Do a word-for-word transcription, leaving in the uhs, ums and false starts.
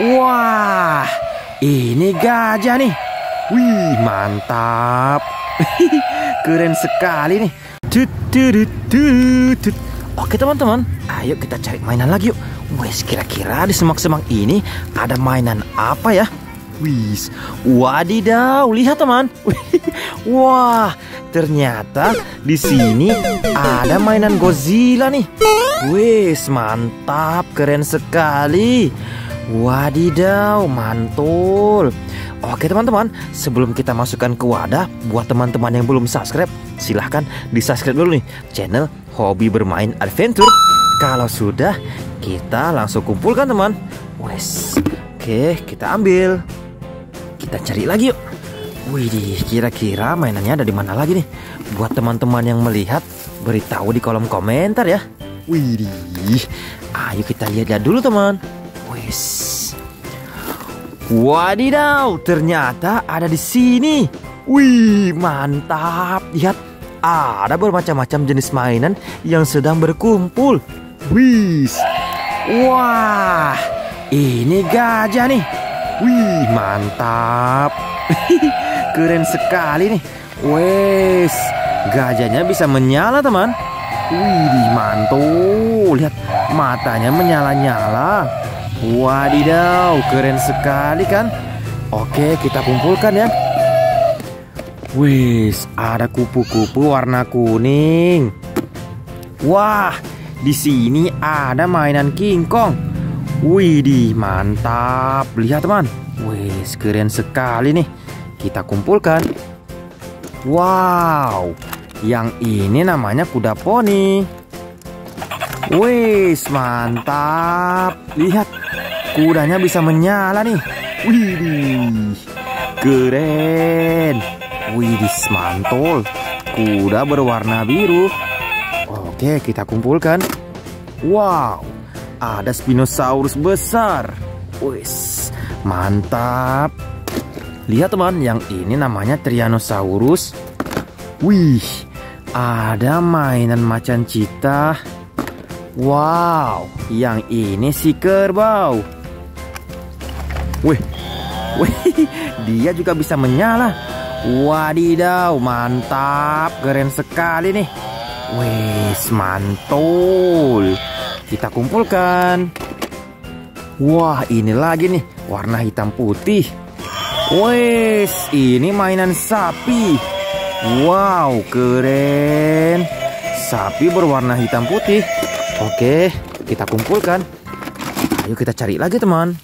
Wah, ini gajah nih. Wih, mantap. Keren sekali nih. Oke teman-teman, ayo kita cari mainan lagi yuk. Wes, kira-kira di semak-semak ini ada mainan apa ya? Wis, wadidaw, lihat teman. Wah, ternyata di sini ada mainan Godzilla nih. Wis, mantap, keren sekali. Wadidaw, mantul. Oke teman-teman, sebelum kita masukkan ke wadah, buat teman-teman yang belum subscribe, silahkan di subscribe dulu nih channel Hobi Bermain Adventure. Kalau sudah, kita langsung kumpulkan teman. Wes, oke, kita ambil. Kita cari lagi yuk. Widih, kira-kira mainannya ada di mana lagi nih? Buat teman-teman yang melihat, beritahu di kolom komentar ya. Widih, ayo kita lihat-lihat dulu teman. Wis, wadidaw, ternyata ada di sini. Wih, mantap. Lihat, ada bermacam-macam jenis mainan yang sedang berkumpul. Wis, wah, ini gajah nih. Wih, mantap. Keren sekali nih. Wes, gajahnya bisa menyala teman. Wih, mantul. Lihat, matanya menyala-nyala. Wadidaw, keren sekali kan. Oke, kita kumpulkan ya. Wis, ada kupu-kupu warna kuning. Wah, di sini ada mainan King Kong. Widih, mantap. Lihat teman. Wis, keren sekali nih. Kita kumpulkan. Wow, yang ini namanya kuda poni. Wis, mantap. Lihat, kudanya bisa menyala nih. Widih, keren. Widih, mantul. Kuda berwarna biru. Oke, kita kumpulkan. Wow, ada Spinosaurus besar. Wis, mantap. Lihat teman, yang ini namanya Tyrannosaurus. Wih, ada mainan macan cita. Wow, yang ini si kerbau. Wih, wih, dia juga bisa menyala. Wadidaw, mantap. Keren sekali nih. Wis, mantul. Kita kumpulkan. Wah, ini lagi nih, warna hitam putih. Wes, ini mainan sapi. Wow, keren. Sapi berwarna hitam putih. Oke, kita kumpulkan. Ayo kita cari lagi teman.